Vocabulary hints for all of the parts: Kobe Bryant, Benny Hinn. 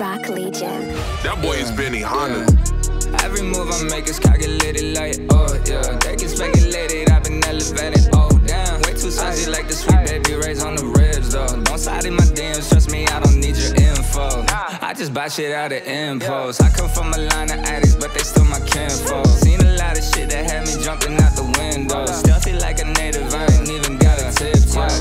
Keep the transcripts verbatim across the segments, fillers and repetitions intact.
Rock Legion. That boy yeah, is Benny Hinn. Yeah. Every move I make is calculated like, oh yeah. They can speculate it, I've been elevated, oh damn. Way too saucy like the sweet baby rays on the ribs though. Don't side in my D Ms, trust me, I don't need your info. I just buy shit out of impulse. I come from a line of addicts, but they still my kinfolk. Seen a lot of shit that had me jumping out the window. Stealthy like a native, I ain't even got a tip.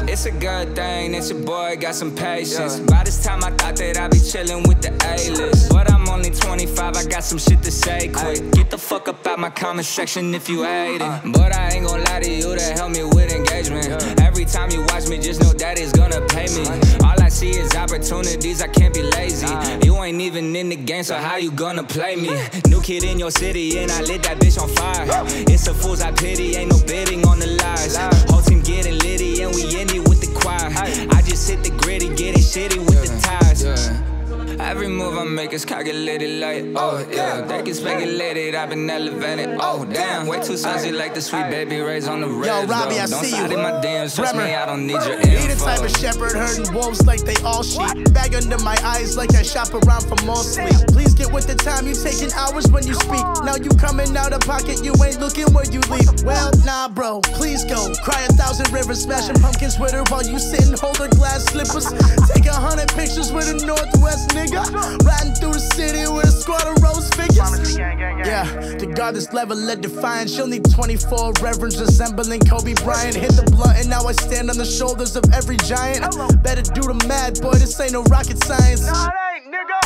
It's a good thing that your boy got some patience. By this time I thought that I'd be chilling with the A-list, but I'm only twenty-five, I got some shit to say quick. Get the fuck up out my comment section if you hate it. But I ain't gon' lie to you, that helped me with engagement. Every time you watch me, just know that it's gonna pay me. All I see is opportunities, I can't be lazy. You ain't even in the game, so how you gonna play me? New kid in your city and I lit that bitch on fire. It's the fools I pity, ain't no bidding on the lies. Whole team getting litty and we in it with the choir. I just hit the gritty, getting shitty with the tires. Yeah. Every move I make is calculated like, oh yeah. They can speculate it, I've been elevated, oh damn. Way too saucy like the sweet baby rays on the ribs. Yo, Robbie, I see you. Don't side in my D Ms, trust me, I don't need your info. Be the type of shepherd herding wolves like they all sheep. Bag under my eyes like I shop around for more sleep. Please get with the time, you taking hours when you speak. Now you coming out of pocket, you ain't looking where you leave. Well, nah, bro, please go. Cry a thousand rivers, smashing pumpkins with her while you sitting, holding glass slippers. Take a hundred pictures with a Northwest nigga. Riding through the city with a squad of rose figures. Yeah, to God this level let defiance. She'll need twenty-four reverends resembling Kobe Bryant. Hit the blunt and now I stand on the shoulders of every giant. Better do the mad, boy, this ain't no rocket science.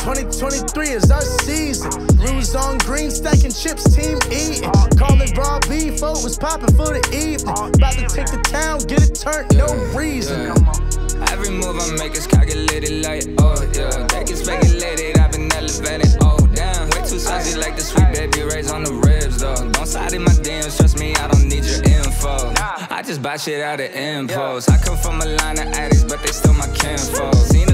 twenty twenty-three is our season. Blues on green, stacking chips, team eating. Calling raw beef, oh, was popping for the evening. About to take the town, get it turned, no reason. Yeah. Every move I make is calculated like, oh yeah. They can speculate it, I've been elevated, oh damn. Way too saucy like the sweet baby rays on the ribs though. Don't side in my D Ms, trust me, I don't need your info. I just buy shit out of impulse. I come from a line of addicts, but they still my kinfolk.